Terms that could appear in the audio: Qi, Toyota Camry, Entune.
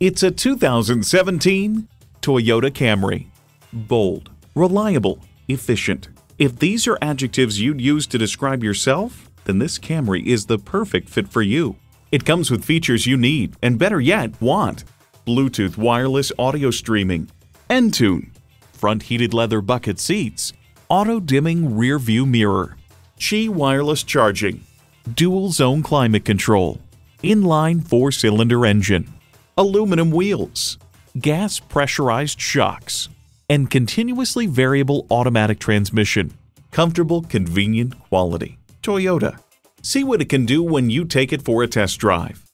It's a 2017 Toyota Camry. Bold, reliable, efficient. If these are adjectives you'd use to describe yourself, then this Camry is the perfect fit for you. It comes with features you need, and better yet, want. Bluetooth wireless audio streaming, Entune, front heated leather bucket seats, auto-dimming rear-view mirror, Qi wireless charging, dual-zone climate control, inline four-cylinder engine, aluminum wheels, gas pressurized shocks, and continuously variable automatic transmission. Comfortable, convenient, quality. Toyota. See what it can do when you take it for a test drive.